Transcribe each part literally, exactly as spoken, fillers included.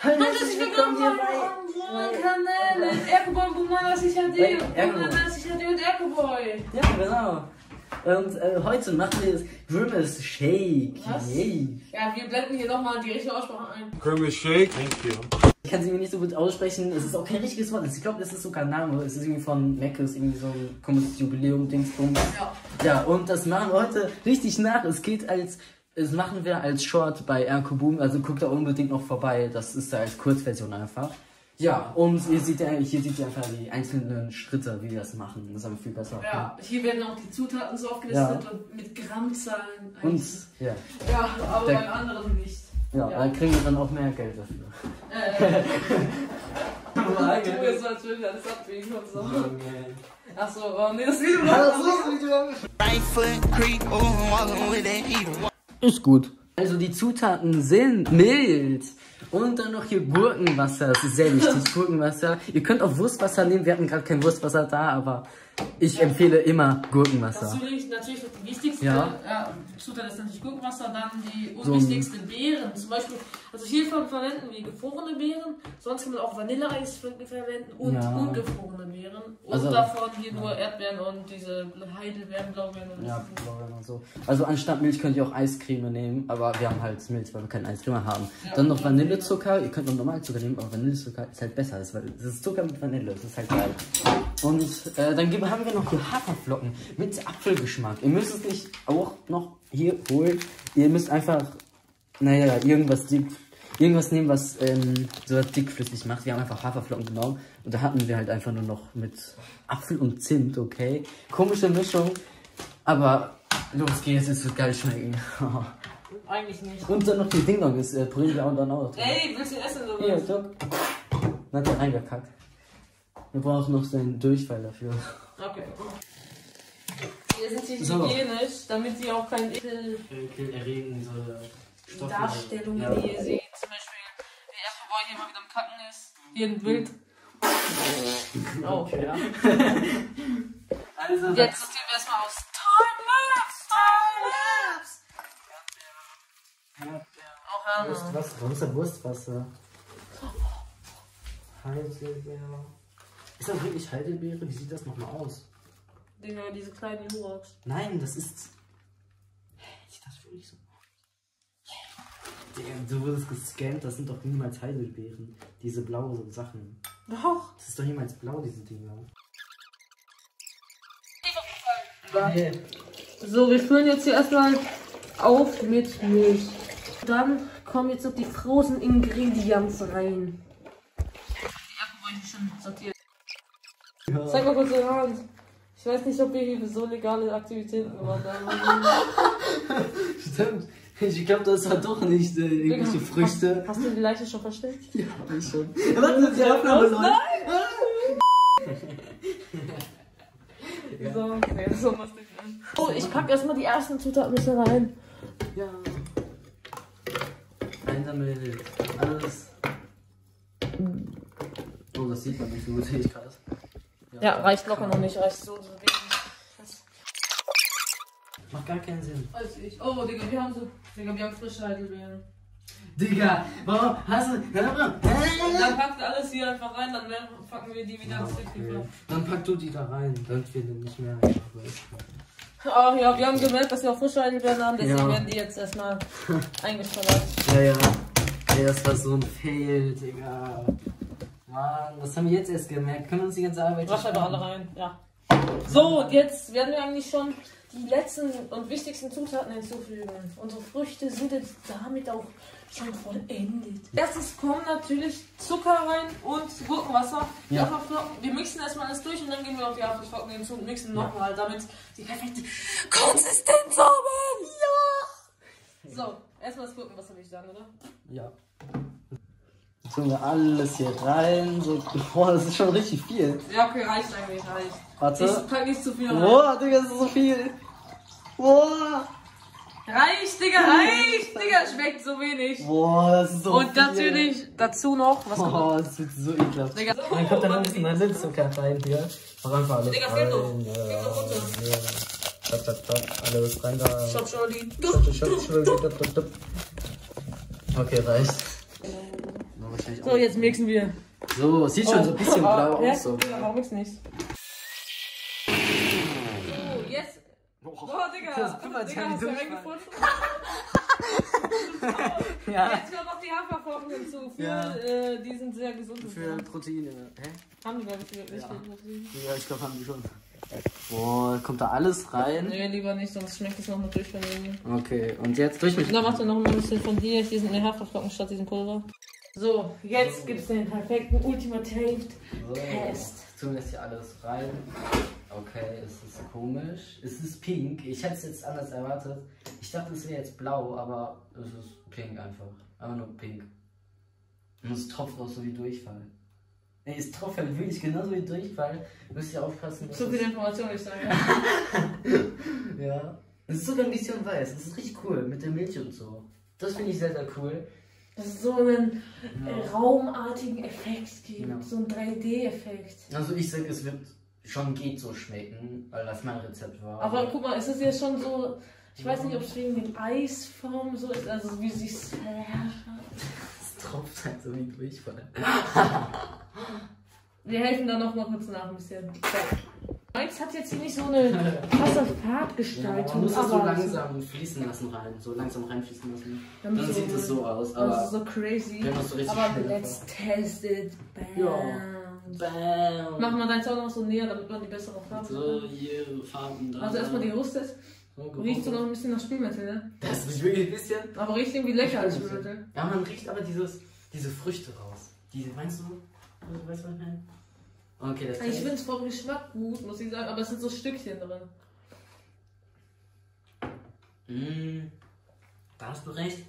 Hallo, herzlich willkommen hier bei meinem Kanal mit Erko Boom, was ich hatte und was ich hatte mit Erko Boy. Ja, genau. Und äh, heute machen wir das Grimace Shake. Was? Yay. Ja, wir blenden hier nochmal die richtige Aussprache ein. Grimace Shake, thank you. Ich kann sie mir nicht so gut aussprechen, es ist auch kein richtiges Wort. Ich glaube, das ist sogar ein Name, es ist irgendwie von Meckes, irgendwie so ein komisches Jubiläum-Dingsbums. Ja. Ja, und das machen wir heute richtig nach. Es geht als... Das machen wir als Short bei Erko Boom, also guckt da unbedingt noch vorbei, das ist da als Kurzversion einfach. Ja, und ihr seht ja, hier seht ihr einfach die einzelnen Schritte, wie wir das machen, das haben wir viel besser. Ja, hier werden auch die Zutaten so aufgelistet, ja. Und mit Grammzahlen eigentlich. Und, ja. Ja, aber der, beim anderen nicht. Ja, ja, da kriegen wir dann auch mehr Geld dafür. Äh, du bist natürlich als Abwägen und so. Achso, oh ne, das Video noch. Ist gut. Also die Zutaten sind Milz und dann noch hier Gurkenwasser, das ist sehr wichtig, Gurkenwasser. Ihr könnt auch Wurstwasser nehmen, wir hatten gerade kein Wurstwasser da, aber ich ja. empfehle immer Gurkenwasser. Das ist natürlich die wichtigste ja. Ja, Zutat ist natürlich Gurkenwasser, dann die unwichtigste so. Beeren, zum Beispiel, also hiervon verwenden wir gefrorene Beeren, sonst kann man auch Vanilleeis verwenden und ja. ungefrorene Beeren. Und also, davon hier ja. nur Erdbeeren und diese Heidelbeeren, Blaubeeren und, ja, Blaubeeren und so. Also anstatt Milch könnt ihr auch Eiscreme nehmen, aber wir haben halt Milch, weil wir keine Eiscreme haben. Ja, dann noch Vanillezucker, ihr könnt auch normalen Zucker nehmen, aber Vanillezucker ist halt besser, das ist Zucker mit Vanille, das ist halt geil. Und äh, dann haben wir noch hier Haferflocken mit Apfelgeschmack. Ihr müsst es nicht auch noch hier holen. Ihr müsst einfach, naja, irgendwas, dick, irgendwas nehmen, was ähm, so dickflüssig macht. Wir haben einfach Haferflocken genommen und da hatten wir halt einfach nur noch mit Apfel und Zimt, okay? Komische Mischung, aber los geht's, es wird geil schmecken. Eigentlich nicht. Und dann noch die Ding-Dong ist äh, Brille und dann auch. Ey, willst du essen oder was? Hier, dann hat er reingekackt. Wir brauchen noch seinen Durchfall dafür. Okay. Hier sind sie so hygienisch, damit sie auch keinen Ekel erregende Darstellungen, ja. die ihr seht. Zum Beispiel, wie Erko Boy hier mal wieder am Kacken ist. Hier ein Bild. Oh. Okay, ja. Also, jetzt sortieren wir erstmal aus. Time Lapse! Time Lapse! Auch Hannah. Wurstwasser. Warum ist das Wurstwasser? Heidelbeere. Ist das wirklich Heidelbeere? Wie sieht das nochmal aus? Digga, diese kleinen Joghurts. Nein, das ist... Hä, sieht das wirklich so aus? Digga, du wurdest gescampt, das sind doch niemals Heidelbeeren. Diese blauen Sachen. Doch. Das ist doch niemals blau, diese Dinger. So, wir füllen jetzt hier erstmal auf mit Milch. Dann kommen jetzt noch die frozen Ingredients rein. Die Erko schon sortiert. Ja. Zeig mal kurz deine Hand. Ich weiß nicht, ob wir hier so legale Aktivitäten gemacht haben. Stimmt. Ich glaube, das war doch nicht äh, irgendwelche ja. Früchte. Hast, hast du die Leiche schon versteckt? Ja, ich schon. Warte, das ist die Aufnahme. Nein! Ja. So, nee, so machst du nicht an. Oh, ich pack erstmal die ersten Zutaten rein. Ja. Einsammeln. Alles. Oh, das sieht man nicht so gut, sehe ich gerade. Ja, reicht locker noch nicht, reicht so, so wenig. Macht gar keinen Sinn. Also ich, oh, Digga, wir haben so, Digga, wir haben frische Heidelbeeren. Digga, warum hast du, dann packt alles hier einfach rein, dann packen wir die wieder zurück. Okay. Dann pack du die da rein, dann wir die nicht mehr. Ach ja, wir haben gemerkt, dass wir auch frische Heidelbeeren haben, deswegen ja. werden die jetzt erstmal eingeschallert. Ja, ja, ey, das war so ein Fail, Digga. Mann, das haben wir jetzt erst gemerkt. Können wir uns die ganze Arbeit machen? Mach einfach alle rein, ja. So, jetzt werden wir eigentlich schon die letzten und wichtigsten Zutaten hinzufügen. Unsere Früchte sind jetzt damit auch schon vollendet. Erstes kommen natürlich Zucker rein und Gurkenwasser. Ja. Haferflocken. Wir mixen erstmal alles durch und dann gehen wir auf die Haferflocken hinzu und mixen nochmal, damit die perfekte Konsistenz haben. Ja! So, erstmal das Gurkenwasser würde ich sagen, oder? Ja. Jetzt tun wir alles hier rein, so, boah, das ist schon richtig viel. Ja, okay, reicht eigentlich, reicht. Warte. Ich pack nicht zu viel rein. Boah, Digga, das ist so viel. Boah. Reicht, Digga, reicht, Digga, schmeckt so wenig. Boah, das ist so und viel. Und natürlich dazu noch, was kommt? Boah, das wird so ekelhaft. Digga, oh, dann kommt dann noch ein bisschen Vanillezucker rein hier. Mach einfach alles Digga, rein. Digga, fehlt noch runter. Ja, ja. Tap, tap, tap, alles rein da. Stopp, Scholli. Stopp, Scholli. Okay, reicht. So, jetzt mixen wir. So, sieht oh. schon so ein bisschen blau aus. Ja, so. Warum ist nichts? So, jetzt. Oh, Digga. Das kümmert sich ja nicht durch. Ja. Jetzt kommt noch die Haferflocken hinzu. Für, ja. äh, die sind sehr gesund. Für Proteine. Hä? Haben die, glaube ich, wirklich ja. Proteine? Ja, ich glaube, haben die schon. Boah, kommt da alles rein? Nee, lieber nicht, sonst schmeckt es nochmal durch von mir. Okay, und jetzt durch mich. Dann machst du noch ein bisschen von dir. Hier sind die Haferflocken statt diesem Pulver. So, jetzt gibt es den perfekten Ultimate-Test. So, tun jetzt hier alles rein. Okay, es ist komisch. Es ist pink. Ich hätte es jetzt anders erwartet. Ich dachte, es wäre jetzt blau, aber es ist pink einfach. Aber nur pink. Und es tropft auch so wie Durchfall. Ey, es tropft halt wirklich genauso wie Durchfall. Müsst ihr aufpassen. So viel Information, ich sage. Ja. Es ist sogar ein bisschen weiß. Es ist richtig cool mit der Milch und so. Das finde ich sehr, sehr cool. Dass es so einen ja. raumartigen Effekt gibt. Ja. So einen drei D-Effekt. Also, ich sage, es wird. Schon geht so schmecken, weil das mein Rezept war. Aber guck mal, es ist ja schon so, ich weiß nicht, ob es wegen dem Eisform so ist, also wie sich es Es tropft halt so wie Durchfall. Wir helfen da noch mal kurz nach ein bisschen. Mike's hat jetzt nicht so eine krasse Farbgestaltung. Ja, man muss das so langsam fließen lassen rein, so langsam reinfließen lassen. Dann, Dann sieht es so, so aus, aber das ist so crazy. So aber let's test it, bam. Ja. Bam. Mach mal dein Zaun noch so näher, damit man die bessere Farbe so, hat. Hier, Farben da. Also erstmal die Hostes. Oh, riechst du noch ein bisschen nach Spülmittel, ne? Das riecht wirklich ein bisschen. Aber riecht irgendwie lecker als Spülmittel. Ja, man riecht aber dieses, diese Früchte raus. Diese, meinst du? Weißt du, was ich meine? Okay, das also ich finde es vom Geschmack gut, muss ich sagen, aber es sind so Stückchen drin. Mm, da hast du recht.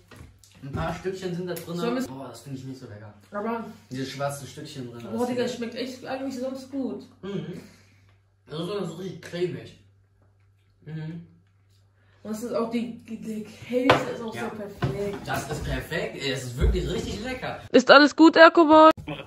Ein paar Stückchen sind da drin. Boah, das finde ich nicht so lecker. Aber diese schwarzen Stückchen drin. Boah, Digga, das schmeckt echt eigentlich sonst gut. Mhm. Das ist, das ist richtig cremig. Mhm. Und es ist auch die, die Käse ist auch ja. so perfekt. Das ist perfekt, es ist wirklich richtig lecker. Ist alles gut, Erko Boy?